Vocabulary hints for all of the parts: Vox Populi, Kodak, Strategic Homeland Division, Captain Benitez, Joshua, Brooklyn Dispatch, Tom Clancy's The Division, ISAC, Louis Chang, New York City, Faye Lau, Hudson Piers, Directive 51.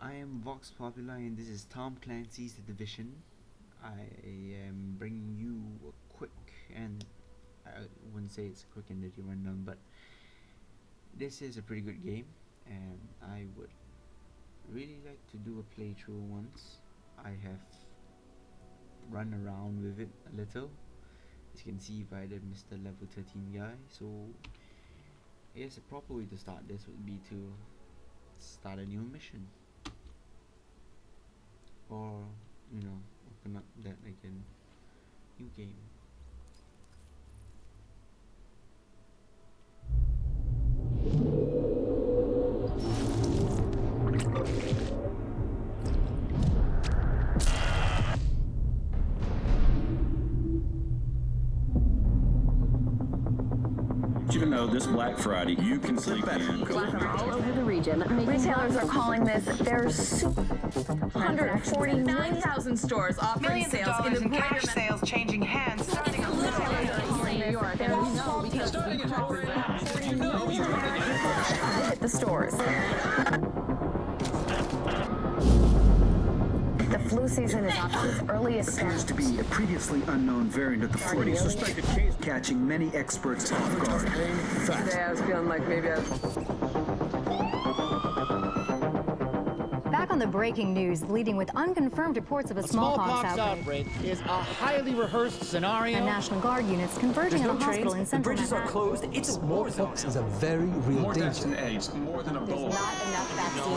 I am Vox Populi and this is Tom Clancy's The Division. I am bringing you a quick, and I wouldn't say it's a quick and dirty rundown, but this is a pretty good game and I would really like to do a playthrough once. I have run around with it a little, as you can see by the Mr. Level 13 guy, so I guess a proper way to start this would be to start a new mission, or you know, open up that again, new game. You know, this Black Friday, you can sleep in. All over the region. Retailers are calling this their super 149,000 stores offering sales in the cash sales changing hands starting on New York. There is no because starting in hit the stores. The flu season is on its earliest appears to be a previously unknown variant of the flu. Suspected case catching many experts off guard. Today I was feeling like maybe Back on the breaking news, leading with unconfirmed reports of a smallpox outbreak is a highly rehearsed scenario. And National Guard units converging on a hospital in Central Manhattan. The bridges are closed. It's a war zone. Smallpox is a very real danger. More than a goal.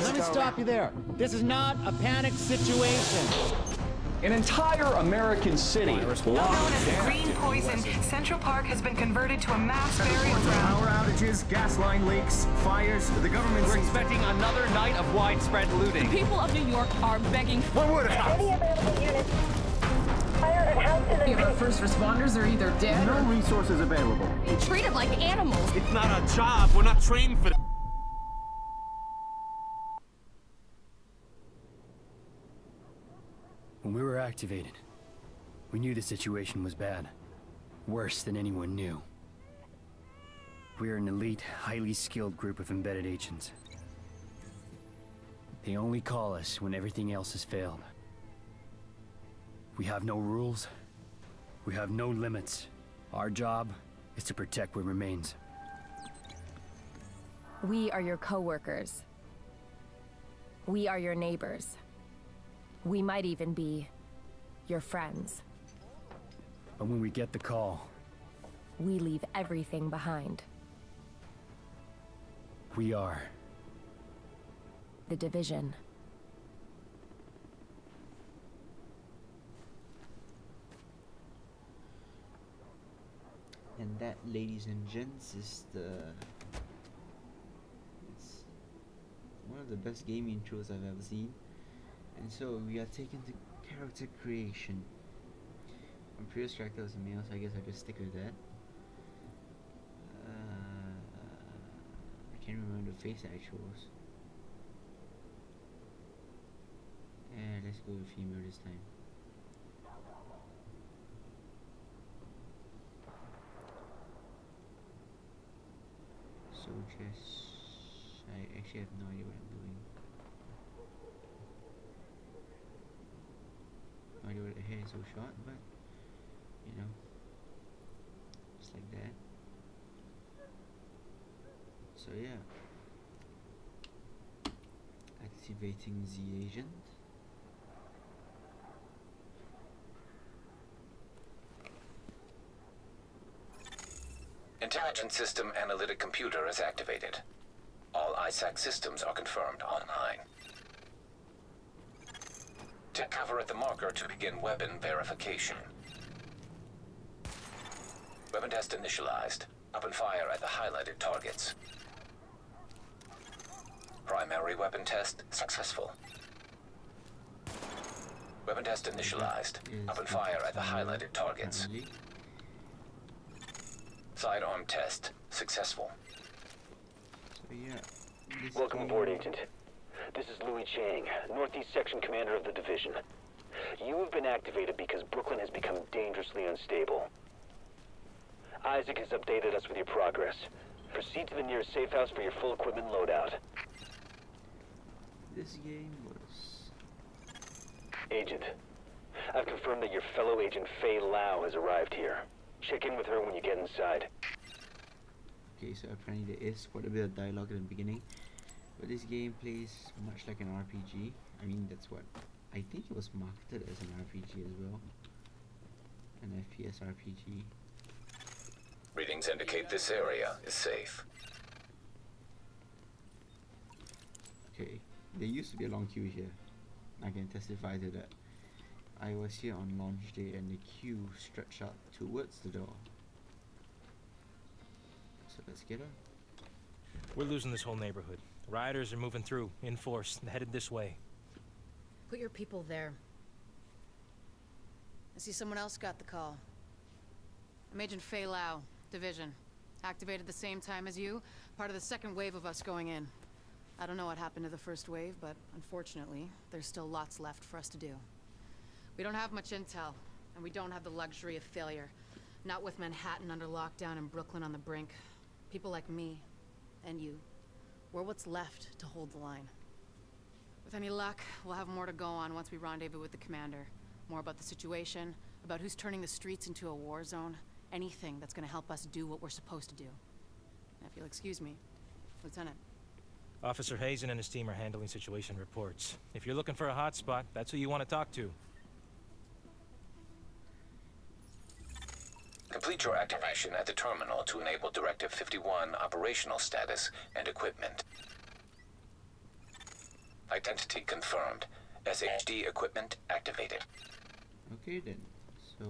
Let me stop you there. This is not a panic situation. An entire American city. Known as green poison, Central Park has been converted to a mass burial ground. Power outages, gas line leaks, fires. The government is expecting another night of widespread looting. The people of New York are begging. What would happen? Our first responders are either dead. No resources available. Being treated like animals. It's not our job. We're not trained for that. When we were activated, we knew the situation was bad. Worse than anyone knew. We're an elite, highly skilled group of embedded agents. They only call us when everything else has failed. We have no rules. We have no limits. Our job is to protect what remains. We are your co-workers. We are your neighbors. We might even be your friends. But when we get the call, we leave everything behind. We are the Division. And that, ladies and gents, is it's one of the best game intros I've ever seen. And so we are taken to character creation. My previous character was a male, so I guess I just stick with that. I can't remember the face that I chose. And let's go with female this time. Soldiers. I actually have no idea what I'm doing. No idea why the hair is so short, but you know, just like that. So yeah, activating the agent. Intelligence system analytic computer is activated. All ISAC systems are confirmed online. Take cover at the marker to begin weapon verification. Weapon test initialized. Open fire at the highlighted targets. Primary weapon test successful. Weapon test initialized. Open fire at the highlighted targets. Sidearm test successful. So yeah, welcome aboard, Agent. This is Louis Chang, Northeast Section Commander of the Division. You have been activated because Brooklyn has become dangerously unstable. Isaac has updated us with your progress. Proceed to the nearest safe house for your full equipment loadout. this game was... Agent, I've confirmed that your fellow agent Faye Lau has arrived here. Check in with her when you get inside. Okay, so apparently there is quite a bit of dialogue in the beginning, but this game plays much like an RPG. I mean, that's what I think it was marketed as, an RPG as well, an FPS RPG. Readings indicate this area is safe. Okay, there used to be a long queue here. I can testify to that. I was here on launch day and the queue stretched out towards the door. So let's get on. We're losing this whole neighborhood. Rioters are moving through, in force, headed this way. Put your people there. I see someone else got the call. I'm Agent Faye Lau, Division. Activated the same time as you, part of the second wave of us going in. I don't know what happened to the first wave, but unfortunately, there's still lots left for us to do. We don't have much intel, and we don't have the luxury of failure. Not with Manhattan under lockdown and Brooklyn on the brink. People like me, and you, we're what's left to hold the line. With any luck, we'll have more to go on once we rendezvous with the commander. More about the situation, about who's turning the streets into a war zone, anything that's gonna help us do what we're supposed to do. Now, if you'll excuse me, Lieutenant. Officer Hazen and his team are handling situation reports. If you're looking for a hotspot, that's who you want to talk to. Complete your activation at the terminal to enable Directive 51 operational status and equipment. Identity confirmed. SHD equipment activated. Okay then, so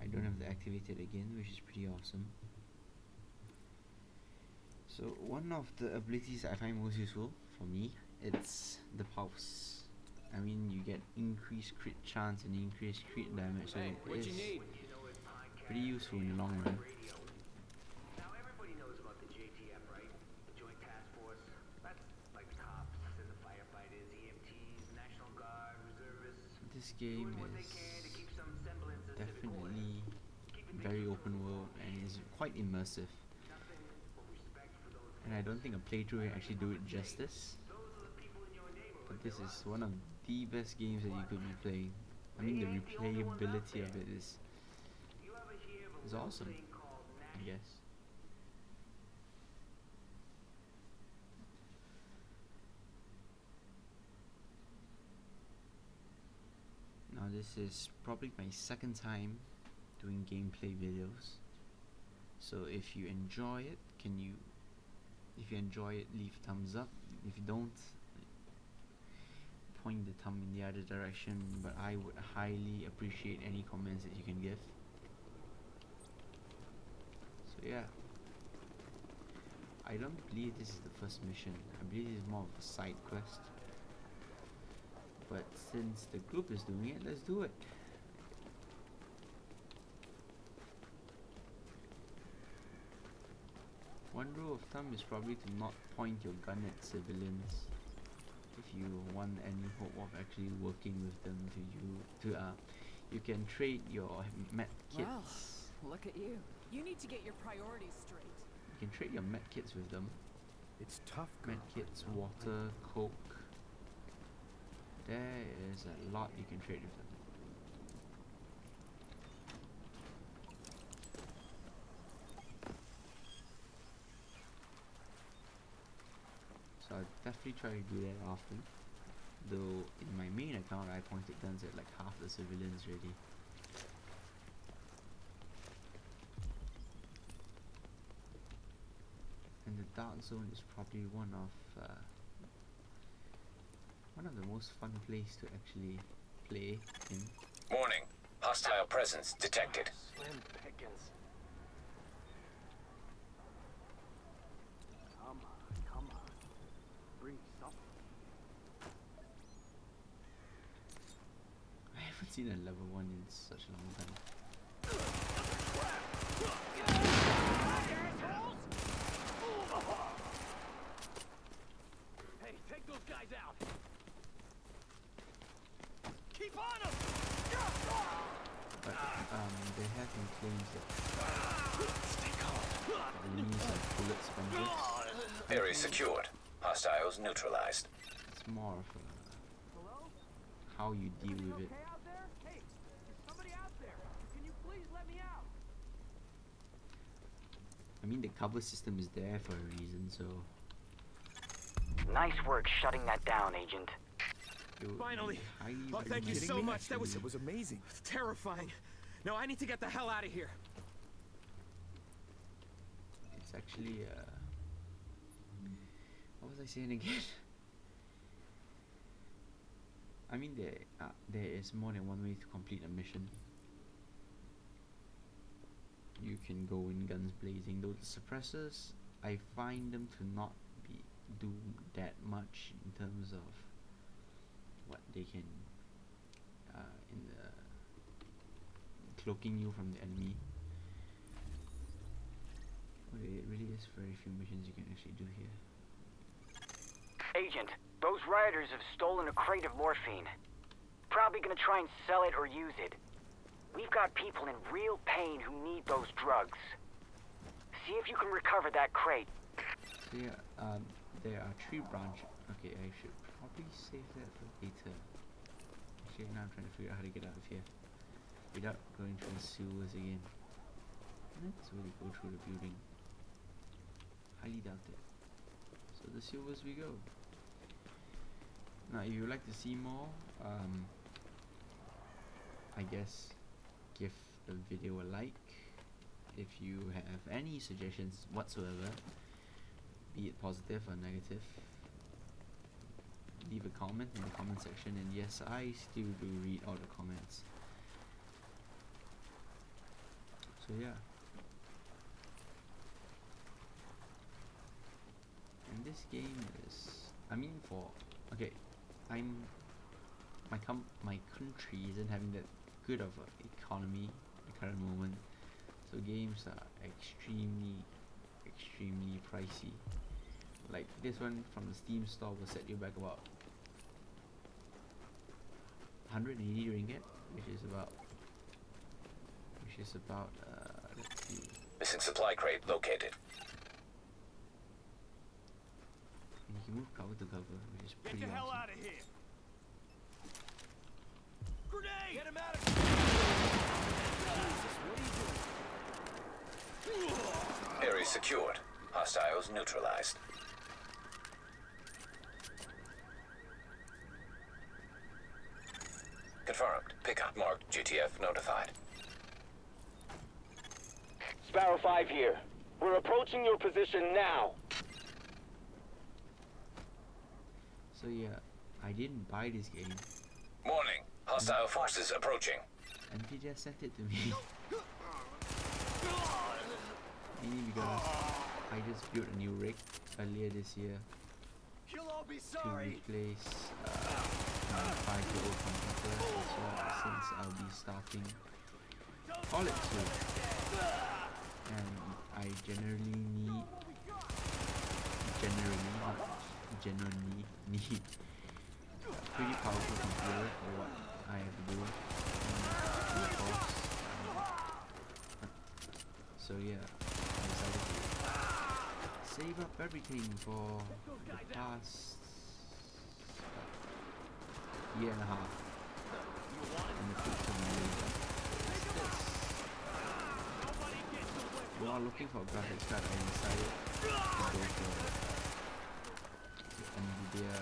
I don't have to activate it again, which is pretty awesome. So one of the abilities I find most useful for me, it's the pulse. I mean, you get increased crit chance and increased crit damage, so it is pretty useful in the long run. This game is definitely very open world and is quite immersive. And I don't think a playthrough will actually do it justice. But this is one of the best games that you could be playing. I mean, the replayability of it is awesome, I guess. Now this is probably my second time doing gameplay videos. So if you enjoy it, if you enjoy it, leave thumbs up. If you don't, point the thumb in the other direction, but I would highly appreciate any comments that you can give. So yeah, I don't believe this is the first mission. I believe this is more of a side quest, but since the group is doing it, let's do it. One rule of thumb is probably to not point your gun at civilians if you want any hope of actually working with them. You can trade your med kits. Wow, look at you. You need to get your priorities straight. You can trade your med kits with them. It's tough. Med kits, water, coke. There is a lot you can trade with them. I'll definitely try to do that often, though in my main account I pointed guns at like half the civilians already. And the dark zone is probably one of the most fun places to actually play in. Warning, hostile presence detected. Slim pickings. I've seen a level 1 in such a long time. Hey, take those guys out. Keep on them. But they have been claims that the enemies are bullet sponges. Area secured. Hostiles neutralized. It's it's more of a, how you deal with it. Hey, there's somebody out there. Can you please let me out? I mean, the cover system is there for a reason, so. Nice work shutting that down, Agent. Finally. Oh, thank you so much. That was amazing. Terrifying. Now I need to get the hell out of here. It's actually what was I saying again? I mean, there is more than one way to complete a mission. You can go in guns blazing, though the suppressors, I find them to not be do that much in terms of what they can in the cloaking you from the enemy. Okay, it really is very few missions you can actually do here. Agent, those rioters have stolen a crate of morphine. Probably gonna try and sell it or use it. We've got people in real pain who need those drugs. See if you can recover that crate. So yeah, there are three branches. Okay, I should probably save that for later. Actually, now I'm trying to figure out how to get out of here without going through the sewers again. Let's really go through the building. Highly doubt it. So the sewers we go. Now, if you'd like to see more, I guess give the video a like. If you have any suggestions whatsoever, be it positive or negative, leave a comment in the comment section, and yes, I still do read all the comments. So yeah. And this game is, I mean, for, okay, my country isn't having that good of an economy at the current moment, so games are extremely pricey. Like this one from the Steam store will set you back about 180 ringgit, which is about let's see. Missing supply crate located. And you can move cover to cover, which is pretty awesome. Get the hell out of here! Grenade! Get him out of here! Jesus, what are you doing? Area secured. Hostiles neutralized. Confirmed. Pickup marked. GTF notified. Sparrow 5 here. We're approaching your position now. So yeah, I didn't buy this game. Warning. Hostile forces approaching. And they just sent it to me. Mainly because I just built a new rig earlier this year. You'll all be sorry. To replace my 5-year-old computer, as well, since I'll be starting college soon, and I generally need a pretty powerful computer for what I have to do, and of course, so yeah, I decided to save up everything for the past year and a half, and the picture while looking for a graphics card, I decided to go for the NVIDIA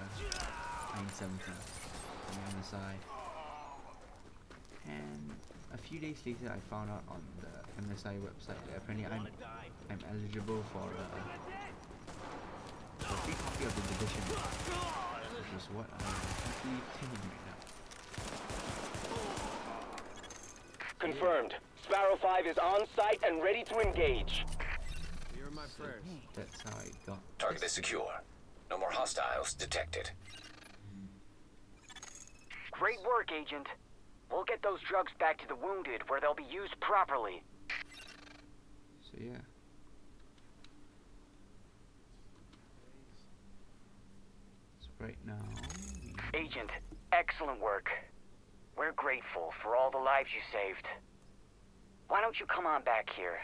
970 from MSI, and a few days later I found out on the MSI website that apparently I'm eligible for a free copy of The Division, which is what I'm actually thinking right now. Confirmed. Sparrow 5 is on site and ready to engage. You're my friend. That's how I got. Target is secure. No more hostiles detected. Great work, Agent. We'll get those drugs back to the wounded where they'll be used properly. So yeah. So right now. Agent, excellent work. We're grateful for all the lives you saved. Why don't you come on back here?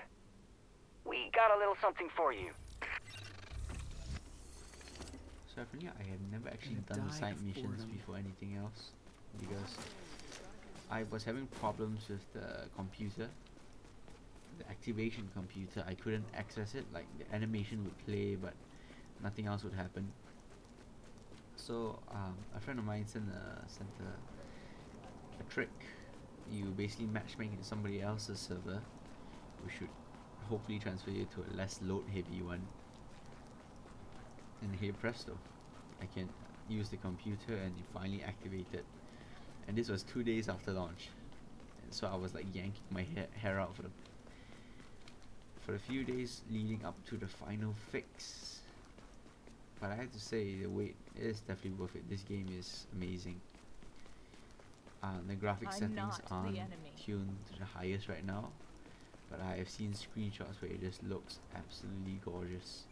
We got a little something for you. So apparently I have never actually done the side missions before anything else, because I was having problems with the computer, the activation computer. I couldn't access it, like the animation would play but nothing else would happen. So a friend of mine sent a trick. You basically matchmake in somebody else's server, which should hopefully transfer you to a less load heavy one. And here presto, I can use the computer and it finally activated. And this was 2 days after launch, and so I was like yanking my hair out for the few days leading up to the final fix. But I have to say the wait is definitely worth it. This game is amazing. The graphics settings aren't tuned to the highest right now, but I have seen screenshots where it just looks absolutely gorgeous.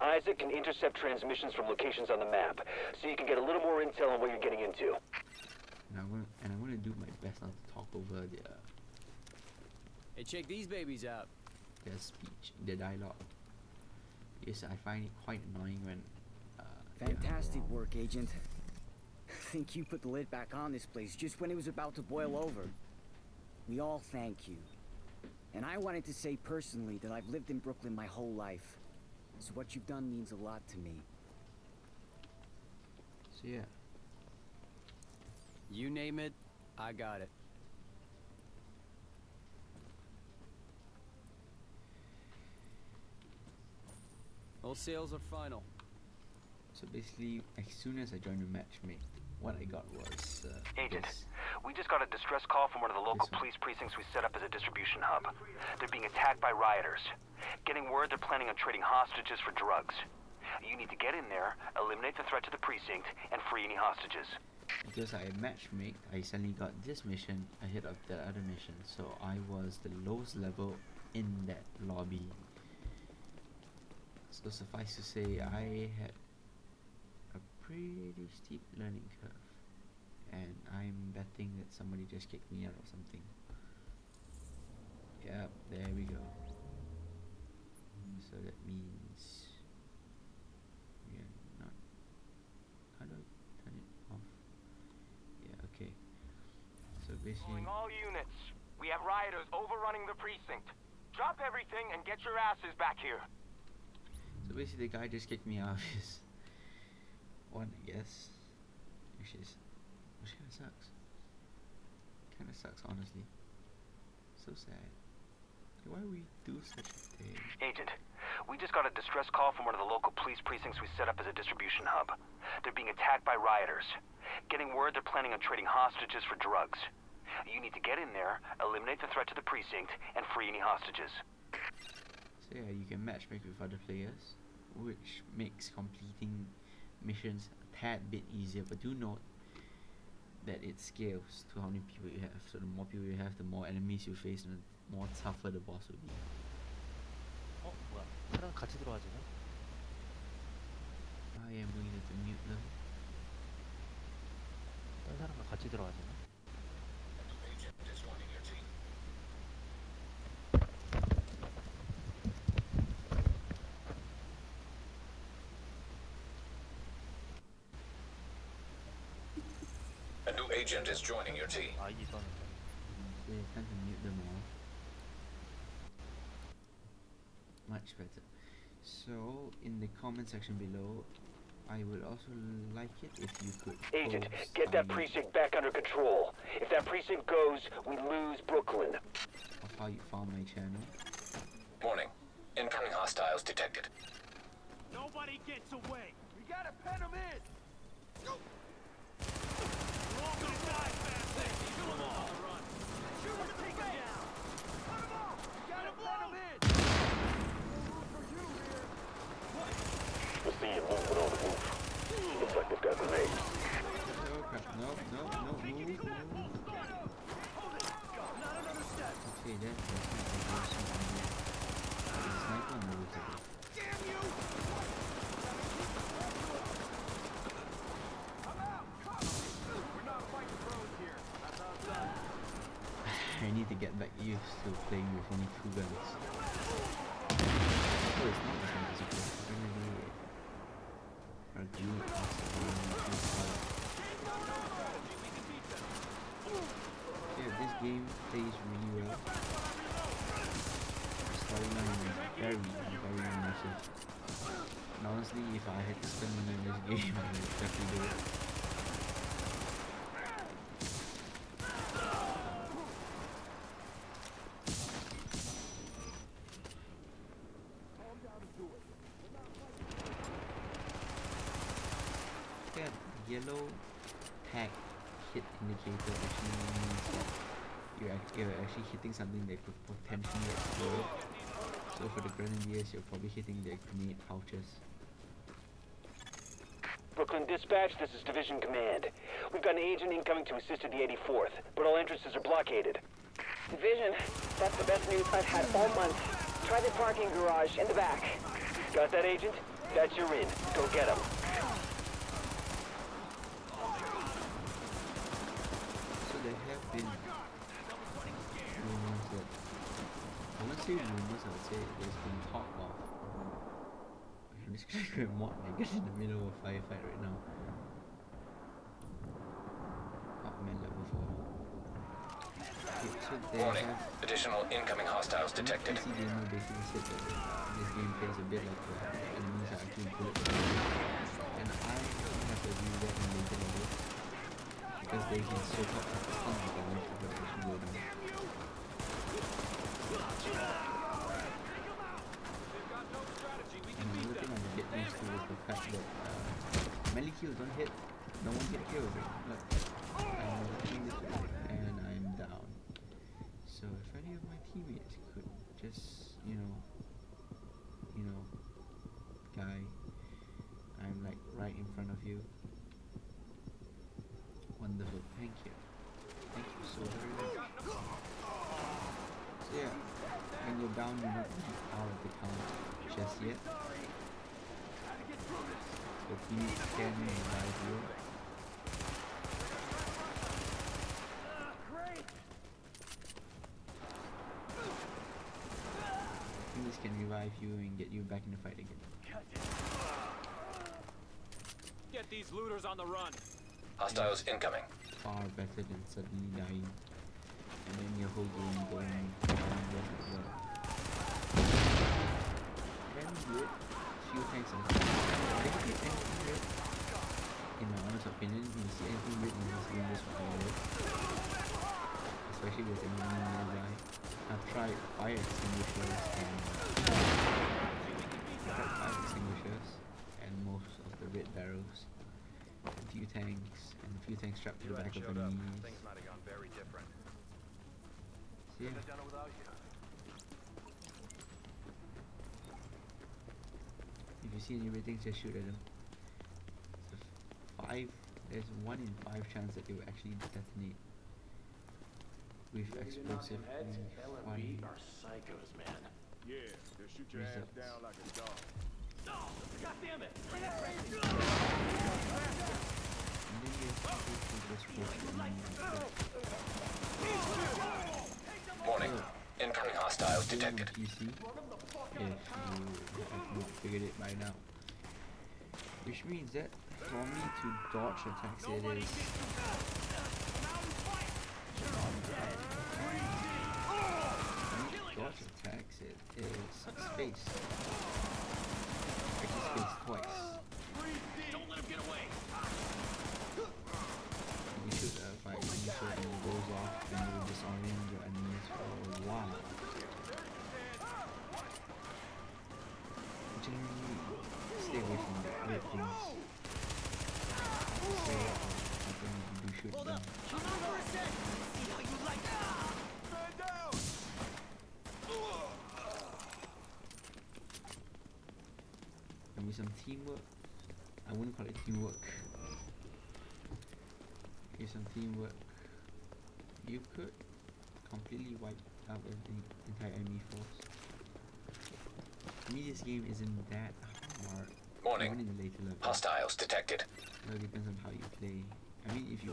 ISAC can intercept transmissions from locations on the map, so you can get a little more intel on what you're getting into. And I'm gonna do my best not to talk over the. Hey, check these babies out. Their speech, their dialogue. Yes, I find it quite annoying when. Fantastic work, Agent. Think you put the lid back on this place just when it was about to boil over. We all thank you. And I wanted to say personally that I've lived in Brooklyn my whole life, so what you've done means a lot to me. So yeah. You name it, I got it. All sales are final. So basically, as soon as I joined the matchmake, what I got was Agent, we just got a distress call from one of the local police precincts we set up as a distribution hub. They're being attacked by rioters. Getting word they're planning on trading hostages for drugs. You need to get in there, eliminate the threat to the precinct, and free any hostages. Because I matchmake, I suddenly got this mission ahead of that other mission, so I was the lowest level in that lobby. So suffice to say, I had a pretty steep learning curve, and I'm betting that somebody just kicked me out or something. Yep, there we go. So that means we are not. How do I turn it off? Yeah, okay. So basically, all units, we have rioters overrunning the precinct. Drop everything and get your asses back here. So basically, the guy just kicked me out of his one, I guess, which kind of sucks. Kind of sucks, honestly. So sad. Why we do such a thing? Agent, we just got a distress call from one of the local police precincts we set up as a distribution hub. They're being attacked by rioters. Getting word they're planning on trading hostages for drugs. You need to get in there, eliminate the threat to the precinct, and free any hostages. So yeah, you can matchmake with other players, which makes completing missions a tad bit easier, but do note that it scales to how many people you have. So the more people you have, the more enemies you face, and the more tougher the boss will be. Oh, what? I am going to mute them. A new agent is joining your team. I just want to mute them all. Much better. So, in the comment section below, I would also like it if you could. Agent, get that precinct back under control. If that precinct goes, we lose Brooklyn. Of how you found my channel. Warning. Incoming hostiles detected. Nobody gets away. We gotta pen them in. No. Looks like they've got grenades. No. Okay, that's I need to get back used to playing with only 2 guns. Oh, it's not the same as a game plays really well. The storyline is very immersive. And honestly, if I had to spend money on this game, I would definitely do it. That yellow tag hit indicator actually means that you're actually hitting something that could potentially explode. So for the grenadiers, you're probably hitting their grenade pouches. Brooklyn Dispatch, this is Division Command. We've got an agent incoming to assist at the 84th, but all entrances are blockaded. Division, that's the best news I've had all month. Try the parking garage in the back. Got that, agent? That's your in. Go get him. Rumors, I would say there's been talk of. I'm just gonna go mod, I guess, in the middle of a firefight right now. Hotman level 4. Okay, so warning, additional incoming hostiles detected. PC gamer basically said that this game plays a bit like the enemies are actually good. And I don't have to do that in later levels because they can soak up a ton of damage for the actual go down. And another thing I would get used to is the fact that melee kills don't hit, no one get killed. Look, I'm watching this and I'm down. So if any of my teammates could just, you know, guy, I'm like right in front of you. Wonderful, thank you. Thank you so very much. So yeah, when you're down, you're not out of the count just yet. So please scan me and guide you. I think this can revive you and get you back in the fight again. Get these looters on the run. Hostiles incoming. Far better than suddenly dying. And then your whole game going down as well. Can do it. Few tanks and anything red. In my honest opinion, you can see anything red in this game just for fire. Especially with a mini nearby. I've tried fire extinguishers and most of the red barrels. A few tanks and a few tanks strapped to the back of the enemies. Things might have gone very different. Yeah. If you see any red things, just shoot at them. So there's 1 in 5 chance that they will actually detonate with explosive. L&B are psychos, man. Yeah, they'll shoot your ass down like a dog. No, goddamn it! And then you have to warning, incoming hostiles detected. PC, if you have not figured it by now. Which means that for me to dodge attacks, it is space. I just spaced twice. Don't let him get away. You should fight when you shoot and it goes off and you disarm your enemies for a while. Generally, stay away from the red things. So, I think you do shoot them. And with some teamwork, I wouldn't call it teamwork. Give some teamwork. You could completely wipe out the entire enemy force. To me, this game isn't that hard. Warning. Later level. Hostiles detected. It all depends on how you play. I mean, if you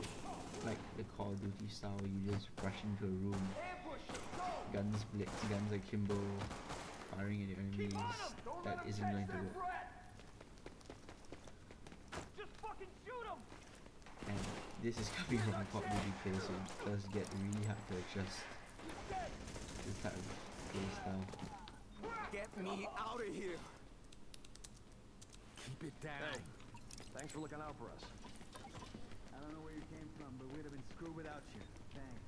like the Call of Duty style, you just rush into a room, guns blitz, guns akimbo, firing at your enemies. That isn't going to work. Just fucking shoot 'em. And This is coming from Populi Play, so it does get really hard to adjust this type of play style. Get me out of here! Keep it down. Hey, thanks for looking out for us. I don't know where you came from, but we'd have been screwed without you. Thanks.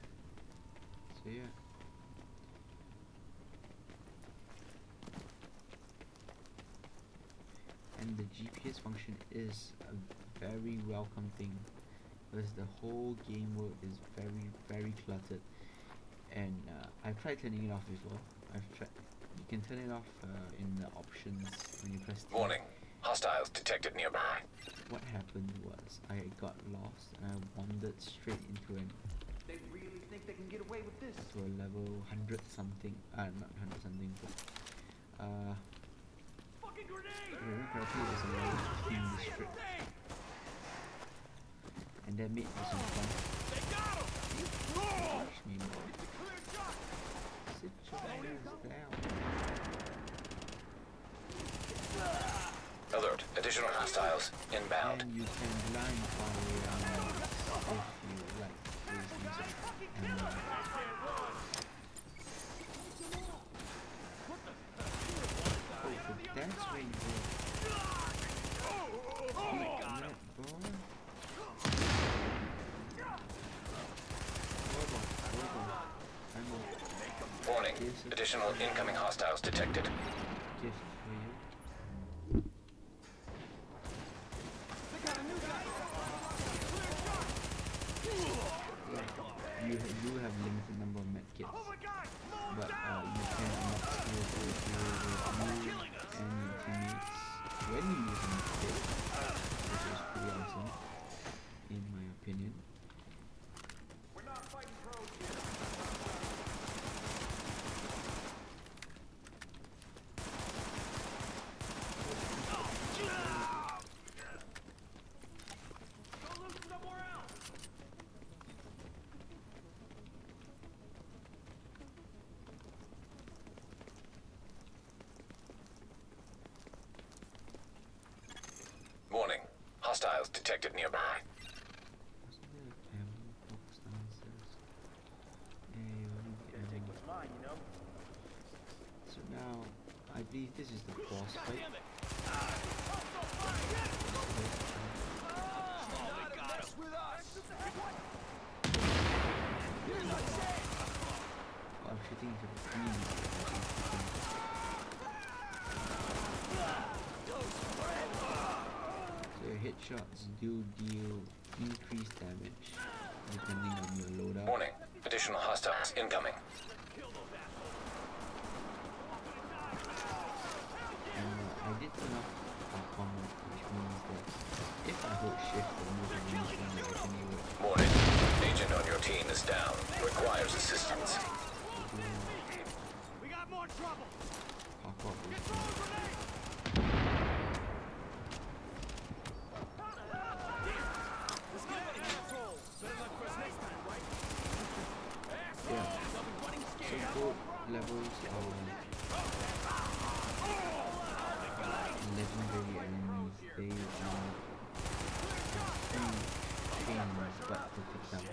See ya. And the GPS function is a very welcome thing, because the whole game world is very cluttered, and I've tried turning it off before. You can turn it off in the options when you press T. Warning, hostiles detected nearby. What happened was I got lost and I wandered straight into an they really think they can get away with this to a level 100 something, not 100 something, but and that made me some fun. They got him! Sit your ass down. Alert! Additional hostiles inbound. And you can blind fire if you like. Please do so. That's where you go. Oh my god. Warning. Additional incoming hostiles detected. Gift for you. They got a new guy. You do have limited number of medkits. Oh my god. But you cannot kill you and your teammates when you use a medkit, which is pretty awesome, in my opinion. We're not fighting pros here. Hostiles detected nearby. Wasn't there a camera box downstairs? Yeah, take what's mine, you know. So now, I believe this is the boss fight. Oh, I'm shooting into the green. Your headshots do deal increased damage depending on your loadout. Warning, additional hostiles incoming. I did turn off a combo, which means that if I hold shift, then you can move. Warning, agent on your team is down, requires assistance. We got more trouble. Pop up with grenade. Levels of legendary enemies, they are huge games, but to pick them up.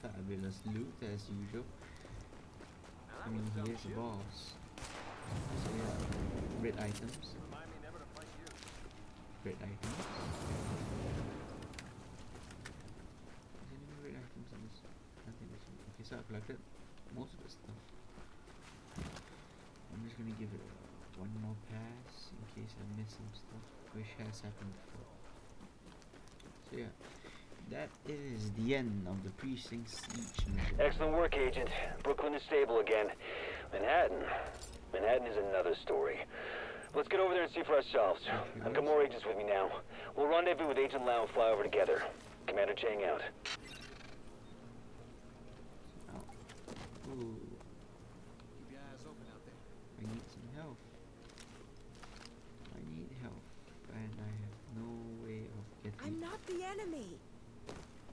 Fabulous loot as usual. I mean, here's the boss. So yeah, red items. Red items. Is there any red items on this? I think there's one. Okay, so I collected most of the stuff. I'm just gonna give it one more pass in case I miss some stuff, which has happened before. So yeah. That is the end of the Precinct Siege mission. Excellent work, Agent. Brooklyn is stable again. Manhattan is another story. Let's get over there and see for ourselves. I've got more agents with me now. We'll rendezvous with Agent Lau and fly over together. Commander Chang out. Ooh. Keep your eyes open out there. I need some help. I need help. And I have no way of getting... I'm not the enemy!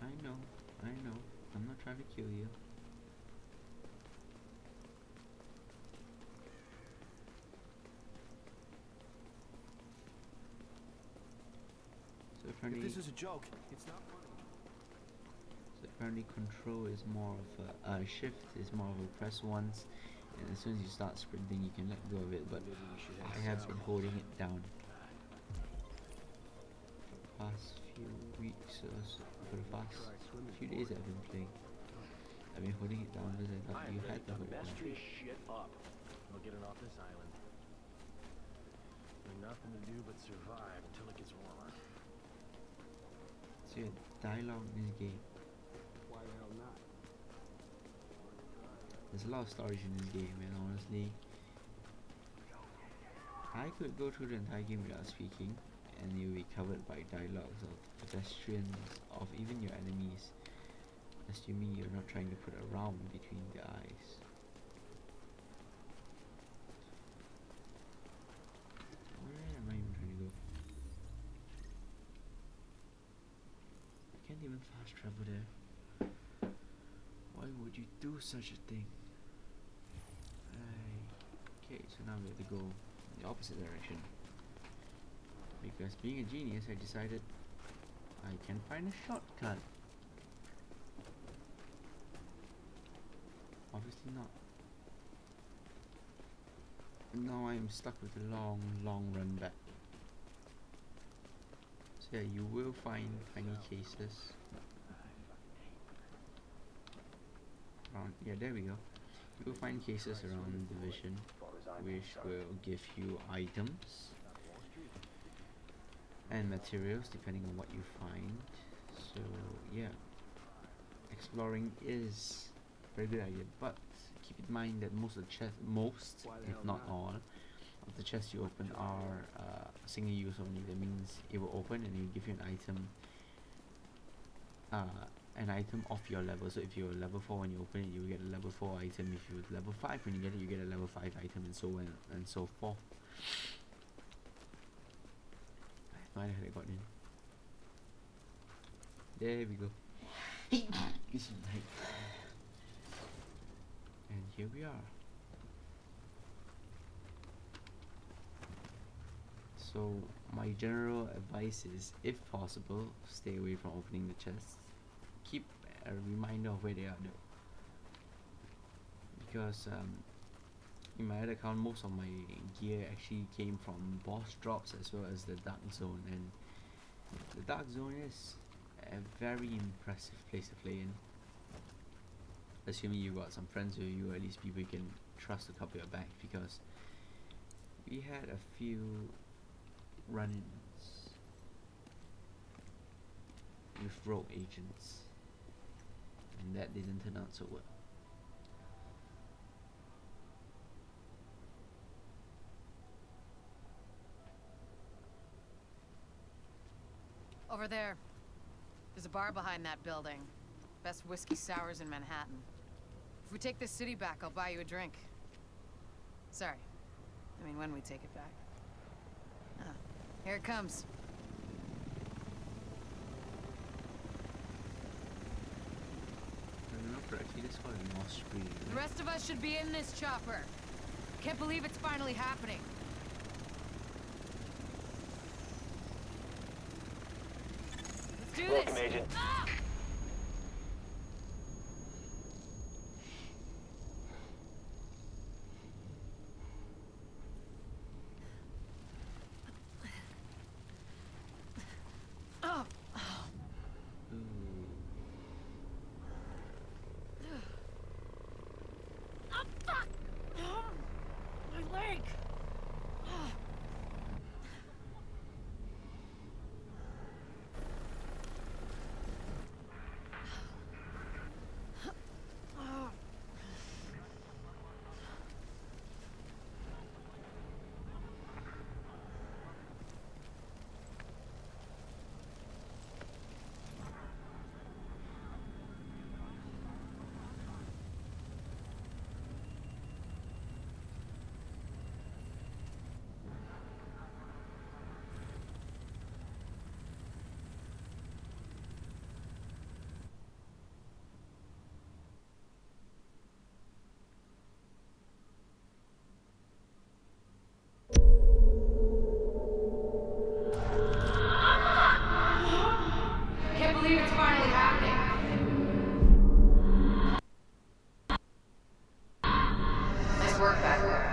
I know. I'm not trying to kill you. If this is a joke, it's not working. So apparently control is more of a shift is more of a press once, and as soon as you start sprinting you can let go of it, but I have been holding it down for the past few weeks or so. For the past few days I've been playing. I've been holding it down because I thought you had to hold it down. We'll get it off this island. There's nothing to do but survive until it gets warmer. It's a dialogue in this game. Why the hell not? There's a lot of storage in this game, and honestly, I could go through the entire game without speaking, and you'll be covered by dialogues of pedestrians, of even your enemies, assuming you're not trying to put a round between the eyes. Where am I even trying to go? Can't even fast travel there. Why would you do such a thing? Okay, so now we have to go in the opposite direction. Because being a genius, I decided I can find a shortcut. Obviously not. Now I am stuck with a long run back. Yeah, you will find tiny cases. Around, yeah, there we go. You will find cases around the division, which will give you items and materials depending on what you find. So yeah, exploring is a very good idea, but keep in mind that most of the chests, if not all, the chests you open are single use only. That means it will open and it will give you an item of your level. So if you're level 4 when you open it, you will get a level 4 item. If you're level 5 when you get it, you get a level 5 item, and so on and so forth. I have no idea how they got in. There we go. It's night. And here we are. So my general advice is, if possible, stay away from opening the chests. Keep a reminder of where they are though, because in my other account most of my gear actually came from boss drops as well as the dark zone, and the dark zone is a very impressive place to play in, assuming you got some friends with you, or at least people you can trust to cover your back, because we had a few run-ins with rogue agents, and that didn't turn out so well. Over there, there's a bar behind that building. Best whiskey sours in Manhattan. If we take this city back, I'll buy you a drink. Sorry, I mean when we take it back. Here it comes. The rest of us should be in this chopper. Can't believe it's finally happening. Let's do this. Welcome, Agent. Ah! Let's work backward.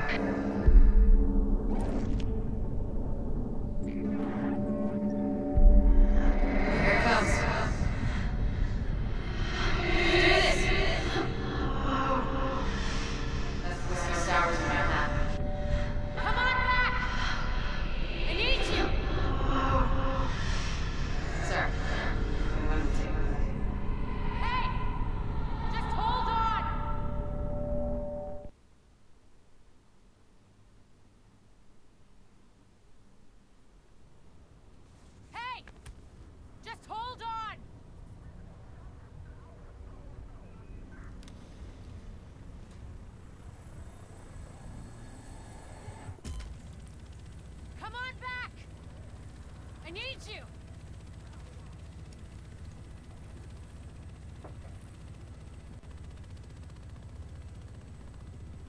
You.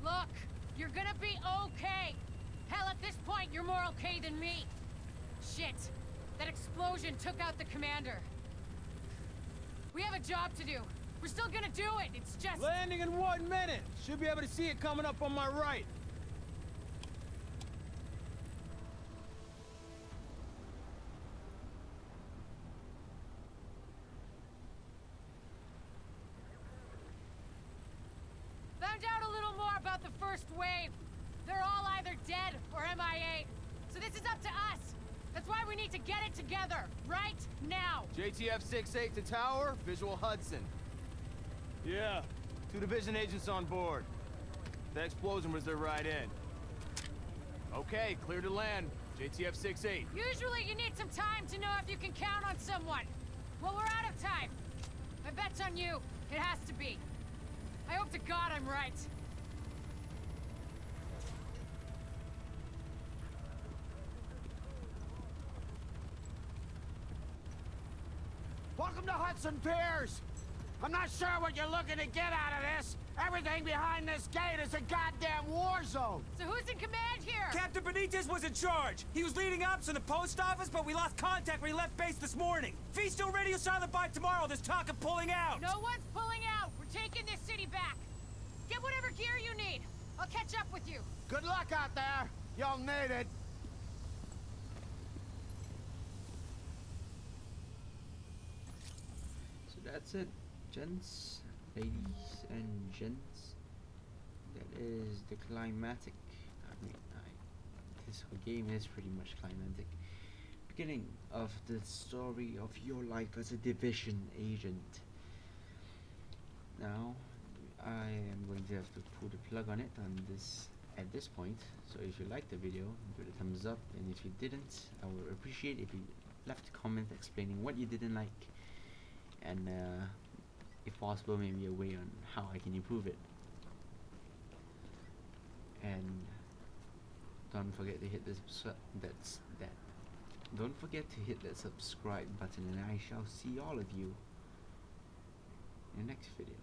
Look, you're gonna be okay. Hell, at this point, you're more okay than me. Shit, that explosion took out the commander. We have a job to do. We're still gonna do it, it's just... Landing in 1 minute. Should be able to see it coming up on my right. Wave. They're all either dead or MIA. So this is up to us. That's why we need to get it together right now. JTF 68 to tower, visual Hudson. Yeah, 2 division agents on board. The explosion was their right end. Okay, clear to land. JTF 68. Usually you need some time to know if you can count on someone. Well, we're out of time. My bet's on you. It has to be. I hope to God I'm right. Welcome to Hudson Piers! I'm not sure what you're looking to get out of this. Everything behind this gate is a goddamn war zone. So who's in command here? Captain Benitez was in charge. He was leading ops in the post office, but we lost contact when he left base this morning. Feasto radio silent by tomorrow. There's talk of pulling out. No one's pulling out. We're taking this city back. Get whatever gear you need. I'll catch up with you. Good luck out there. Y'all need it. That's it, gents, ladies and gents. That is the climatic. This whole game is pretty much climatic. Beginning of the story of your life as a division agent. Now, I am going to have to pull the plug on it on this at this point. So if you liked the video, give it a thumbs up. And if you didn't, I would appreciate if you left a comment explaining what you didn't like. And if possible, maybe a way on how I can improve it. And don't forget to hit Don't forget to hit that subscribe button, and I shall see all of you in the next video.